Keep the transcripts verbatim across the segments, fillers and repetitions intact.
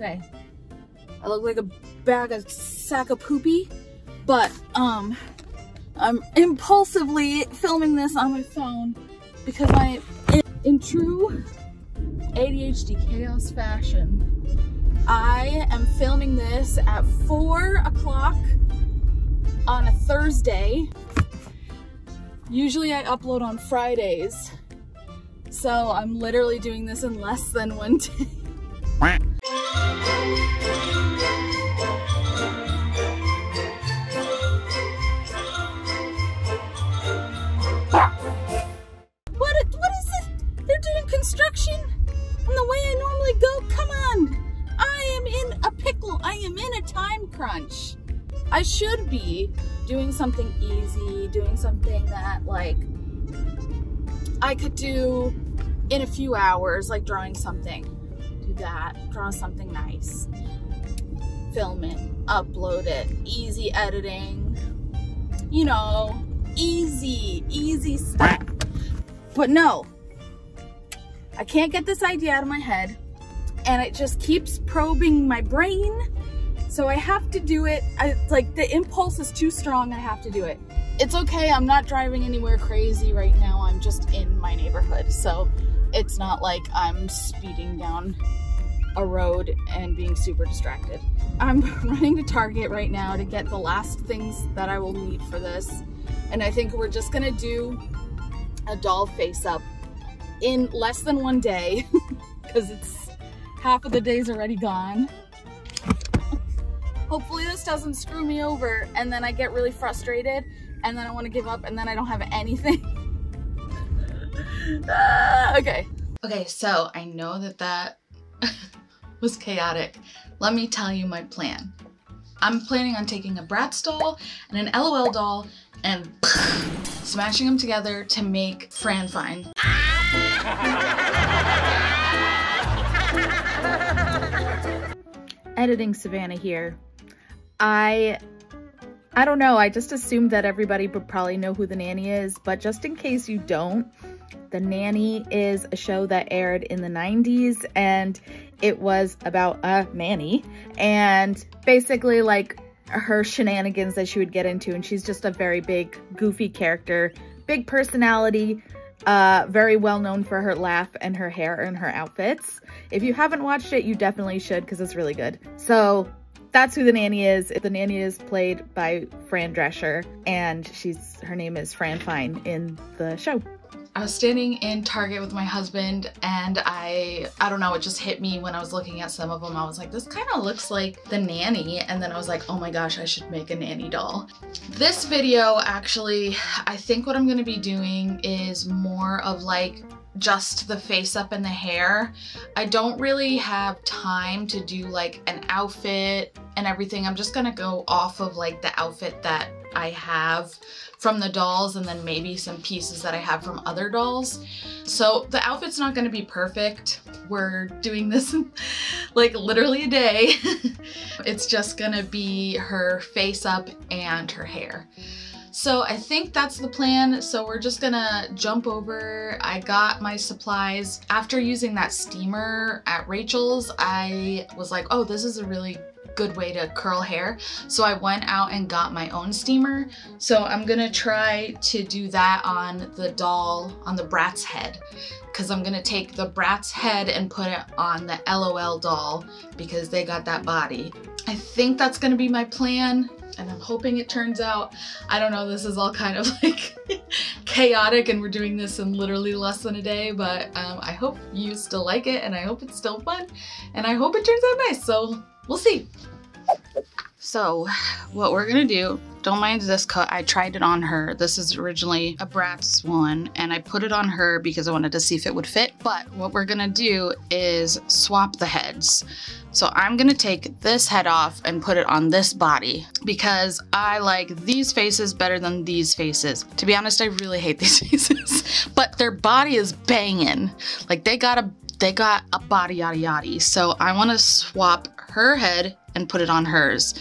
today. I look like a bag of sack of poopy, but um, I'm impulsively filming this on my phone because I, in, in true A D H D chaos fashion, I am filming this at four o'clock on a Thursday. Usually I upload on Fridays, so I'm literally doing this in less than one day. What, what is this? They're doing construction on the way I normally go? Come on! I am in a pickle. I am in a time crunch. I should be doing something easy, doing something that like I could do in a few hours, like drawing something, do that, draw something nice, film it, upload it, easy editing, you know, easy, easy stuff. But no, I can't get this idea out of my head and it just keeps probing my brain. So I have to do it. I, like the impulse is too strong, I have to do it. It's okay, I'm not driving anywhere crazy right now. I'm just in my neighborhood. So it's not like I'm speeding down a road and being super distracted. I'm running to Target right now to get the last things that I will need for this. And I think we're just gonna do a doll face up in less than one day because it's half of the day's already gone. Hopefully this doesn't screw me over and then I get really frustrated and then I want to give up and then I don't have anything. uh, okay. Okay, so I know that that was chaotic. Let me tell you my plan. I'm planning on taking a Bratz doll and an LOL doll and smashing them together to make Fran Fine. Editing Savannah here. I I don't know, I just assumed that everybody would probably know who The Nanny is, but just in case you don't, The Nanny is a show that aired in the nineties and it was about a nanny and basically like her shenanigans that she would get into, and she's just a very big goofy character, big personality, uh, very well known for her laugh and her hair and her outfits. If you haven't watched it, you definitely should because it's really good. So that's who The Nanny is. The Nanny is played by Fran Drescher, and she's her name is Fran Fine in the show. I was standing in Target with my husband and I, I don't know, it just hit me when I was looking at some of them. I was like, this kind of looks like The Nanny. And then I was like, oh my gosh, I should make a nanny doll. This video, actually, I think what I'm going to be doing is more of like just the face up and the hair. I don't really have time to do like an outfit and everything. I'm just going to go off of like the outfit that I have from the dolls and then maybe some pieces that I have from other dolls. So the outfit's not going to be perfect. We're doing this in like literally a day. It's just going to be her face up and her hair. So I think that's the plan. So we're just gonna jump over. I got my supplies. After using that steamer at Rachel's, I was like, oh, this is a really good way to curl hair. So I went out and got my own steamer. So I'm gonna try to do that on the doll, on the Bratz head, because I'm gonna take the Bratz head and put it on the LOL doll because they got that body. I think that's gonna be my plan. And I'm hoping it turns out. I don't know, this is all kind of like chaotic and we're doing this in literally less than a day, but um, I hope you still like it and I hope it's still fun and I hope it turns out nice, so we'll see. So what we're gonna do, don't mind this cut, I tried it on her. This is originally a Bratz one and I put it on her because I wanted to see if it would fit, but what we're gonna do is swap the heads. So I'm gonna take this head off and put it on this body because I like these faces better than these faces. To be honest, I really hate these faces, but their body is banging. Like they got a, they got a body yada yada. So I wanna swap her head and put it on hers.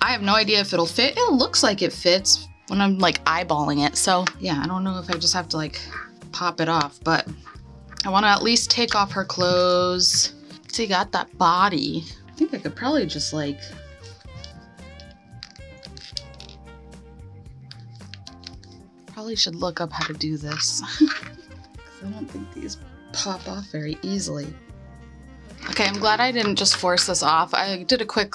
I have no idea if it'll fit. It looks like it fits when I'm like eyeballing it. So yeah, I don't know if I just have to like pop it off, but I wanna at least take off her clothes. She got that body. think I could probably just like probably should look up how to do this because I don't think these pop off very easily. Okay, I'm glad I didn't just force this off. I did a quick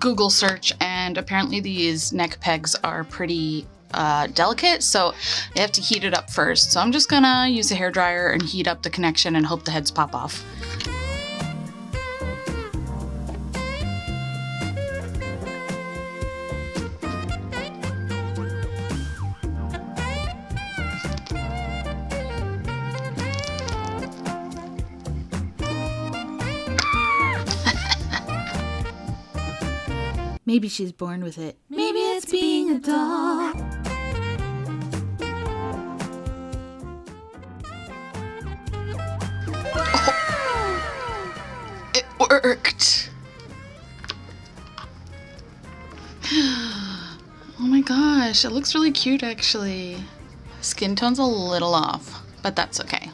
Google search and apparently these neck pegs are pretty uh, delicate, so you have to heat it up first. So I'm just gonna use a hairdryer and heat up the connection and hope the heads pop off. Maybe she's born with it. Maybe it's being a doll. Oh, it worked. Oh my gosh, it looks really cute actually. Skin tone's a little off, but that's okay.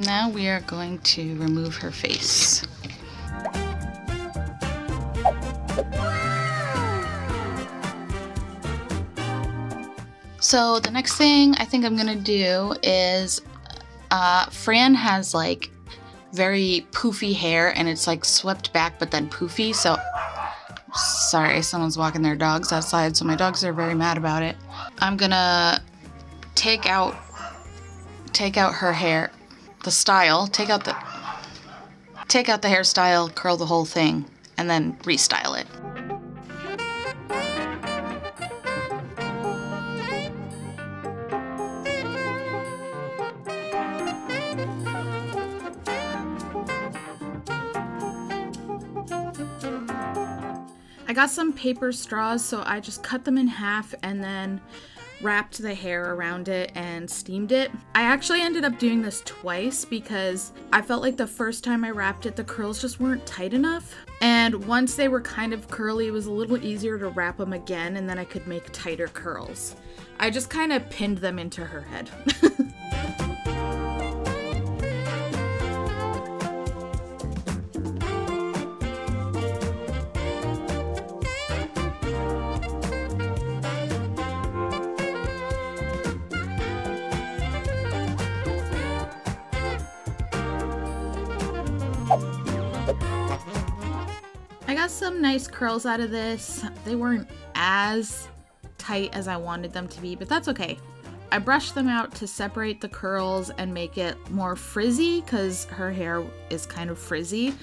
Now we are going to remove her face. So the next thing I think I'm gonna do is, uh, Fran has like very poofy hair and it's like swept back but then poofy, so sorry, someone's walking their dogs outside, so my dogs are very mad about it. I'm gonna take out, take out her hair, the style, take out the, take out the hairstyle, curl the whole thing, and then restyle it. I got some paper straws, so I just cut them in half and then wrapped the hair around it and steamed it. I actually ended up doing this twice because I felt like the first time I wrapped it, the curls just weren't tight enough. And once they were kind of curly, it was a little easier to wrap them again and then I could make tighter curls. I just kind of pinned them into her head. I got some nice curls out of this. They weren't as tight as I wanted them to be, but that's okay. I brushed them out to separate the curls and make it more frizzy because her hair is kind of frizzy.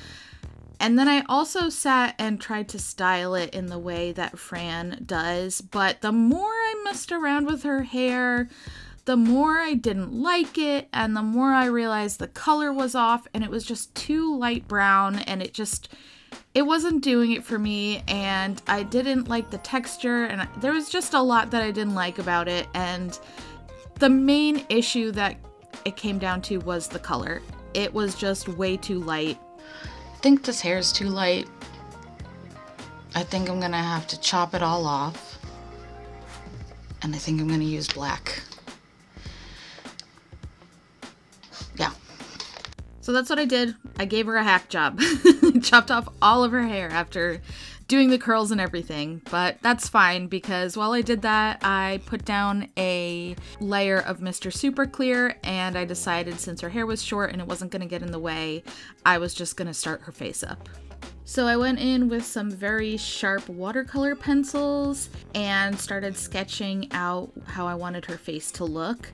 And then I also sat and tried to style it in the way that Fran does, but the more I messed around with her hair, the more I didn't like it, and the more I realized the color was off and it was just too light brown and it just, it wasn't doing it for me, and I didn't like the texture, and there was just a lot that I didn't like about it, and the main issue that it came down to was the color. It was just way too light. I think this hair is too light. I think I'm gonna have to chop it all off, and I think I'm gonna use black. Yeah. So that's what I did. I gave her a hack job. Chopped off all of her hair after doing the curls and everything, but that's fine because while I did that, I put down a layer of Mister Super Clear, and I decided since her hair was short and it wasn't gonna get in the way, I was just gonna start her face up. So I went in with some very sharp watercolor pencils and started sketching out how I wanted her face to look.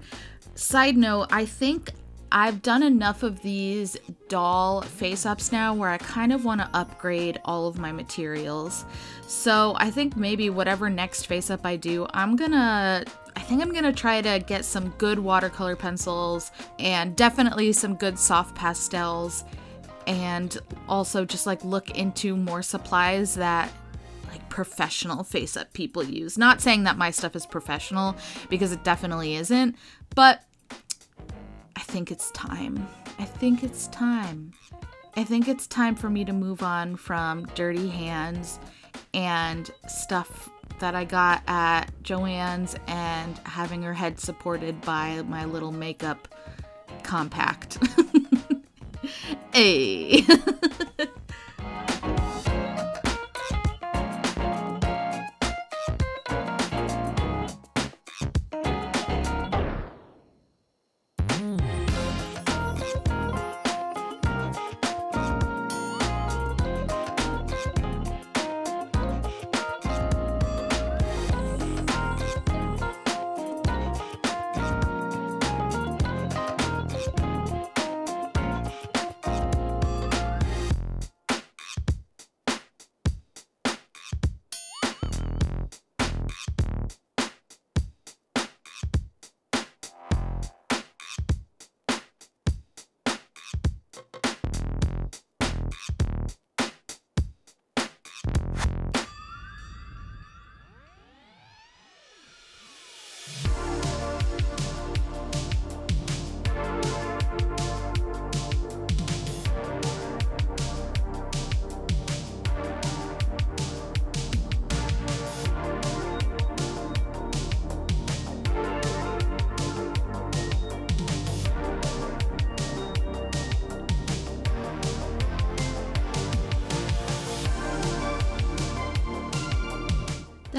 Side note, I think I've done enough of these doll face-ups now where I kind of want to upgrade all of my materials. So I think maybe whatever next face-up I do, I'm gonna, I think I'm gonna try to get some good watercolor pencils and definitely some good soft pastels, and also just like look into more supplies that like professional face-up people use. Not saying that my stuff is professional because it definitely isn't, but I think it's time. I think it's time. I think it's time for me to move on from dirty hands and stuff that I got at Joann's and having her head supported by my little makeup compact. Hey.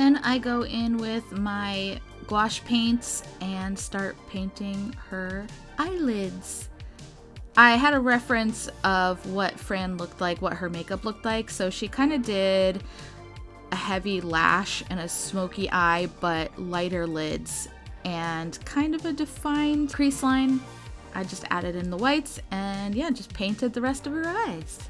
Then I go in with my gouache paints and start painting her eyelids. I had a reference of what Fran looked like, what her makeup looked like, so she kind of did a heavy lash and a smoky eye, but lighter lids and kind of a defined crease line. I just added in the whites and yeah, just painted the rest of her eyes.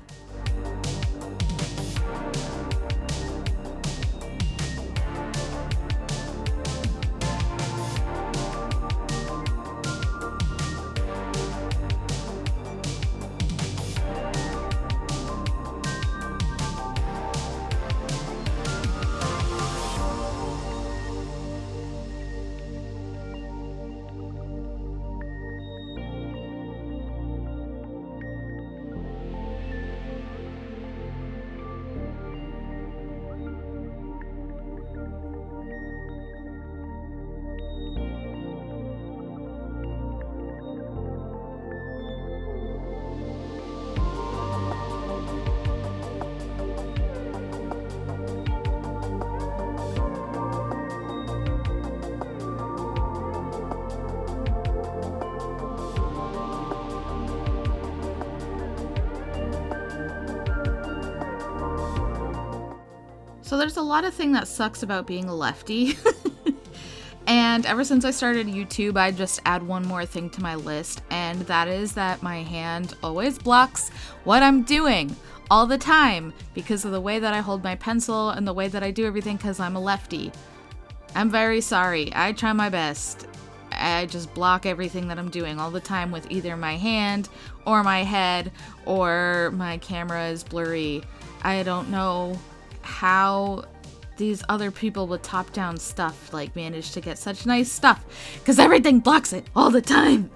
So there's a lot of thing that sucks about being a lefty. And ever since I started YouTube, I just add one more thing to my list, and that is that my hand always blocks what I'm doing all the time because of the way that I hold my pencil and the way that I do everything because I'm a lefty. I'm very sorry. I try my best. I just block everything that I'm doing all the time with either my hand or my head, or my camera is blurry. I don't know how these other people with top-down stuff like manage to get such nice stuff, because everything blocks it all the time.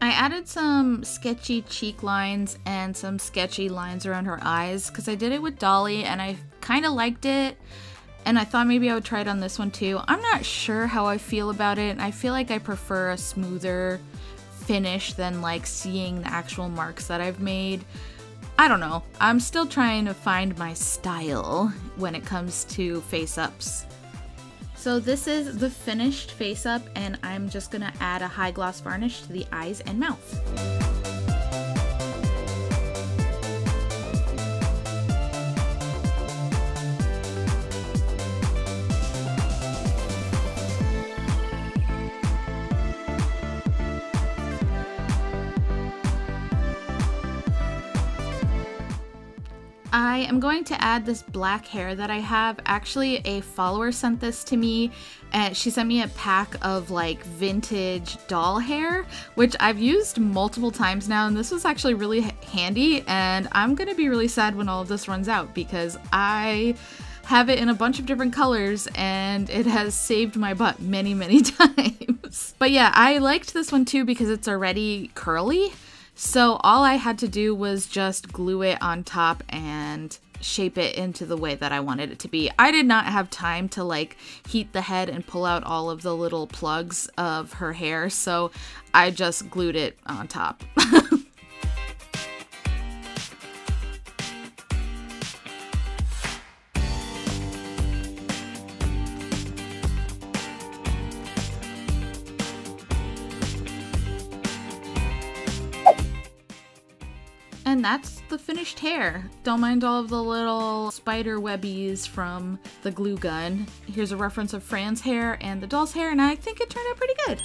I added some sketchy cheek lines and some sketchy lines around her eyes because I did it with Dolly and I kind of liked it, and I thought maybe I would try it on this one too. I'm not sure how I feel about it. I feel like I prefer a smoother finish than like seeing the actual marks that I've made. I don't know. I'm still trying to find my style when it comes to face-ups. So this is the finished face up, and I'm just gonna add a high gloss varnish to the eyes and mouth. I am going to add this black hair that I have. Actually, a follower sent this to me, and she sent me a pack of like vintage doll hair, which I've used multiple times now, and this was actually really handy, and I'm gonna be really sad when all of this runs out because I have it in a bunch of different colors and it has saved my butt many, many times. But yeah, I liked this one too because it's already curly. So all I had to do was just glue it on top and shape it into the way that I wanted it to be. I did not have time to like heat the head and pull out all of the little plugs of her hair, so I just glued it on top. And that's the finished hair. Don't mind all of the little spider webbies from the glue gun. Here's a reference of Fran's hair and the doll's hair, and I think it turned out pretty good.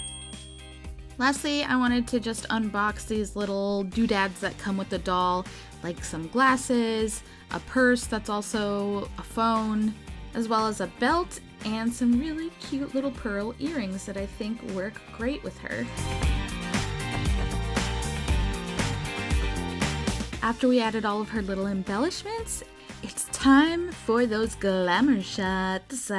Lastly, I wanted to just unbox these little doodads that come with the doll, like some glasses, a purse that's also a phone, as well as a belt and some really cute little pearl earrings that I think work great with her. After we added all of her little embellishments, it's time for those glamour shots.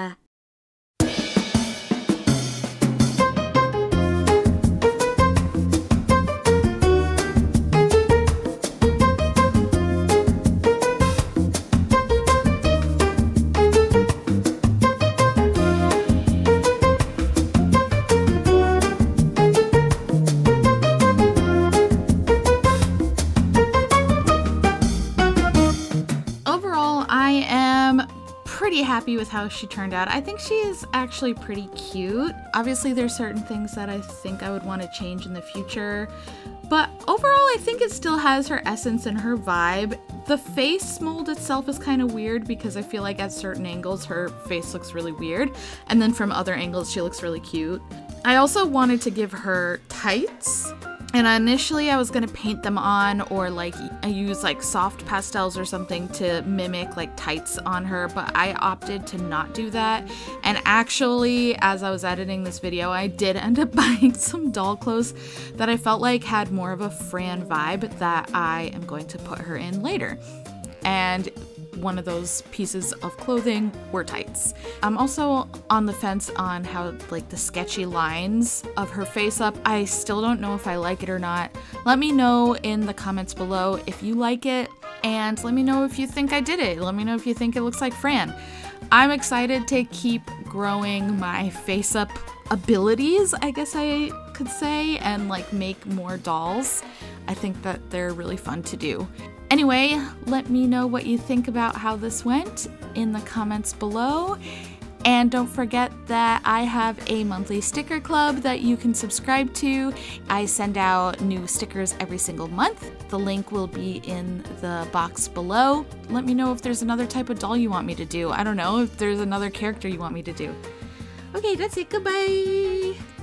Happy with how she turned out. I think she is actually pretty cute. Obviously there's certain things that I think I would want to change in the future, but overall I think it still has her essence and her vibe. The face mold itself is kind of weird because I feel like at certain angles her face looks really weird, and then from other angles she looks really cute. I also wanted to give her tights, and initially I was going to paint them on, or like I use like soft pastels or something to mimic like tights on her, but I opted to not do that. And actually, as I was editing this video, I did end up buying some doll clothes that I felt like had more of a Fran vibe that I am going to put her in later. And one of those pieces of clothing were tights. I'm also on the fence on how like the sketchy lines of her face up. I still don't know if I like it or not. Let me know in the comments below if you like it, and let me know if you think I did it. Let me know if you think it looks like Fran. I'm excited to keep growing my face up abilities, I guess I could say, and like make more dolls. I think that they're really fun to do. Anyway, let me know what you think about how this went in the comments below. And don't forget that I have a monthly sticker club that you can subscribe to. I send out new stickers every single month. The link will be in the box below. Let me know if there's another type of doll you want me to do. I don't know if there's another character you want me to do. Okay, that's it. Goodbye.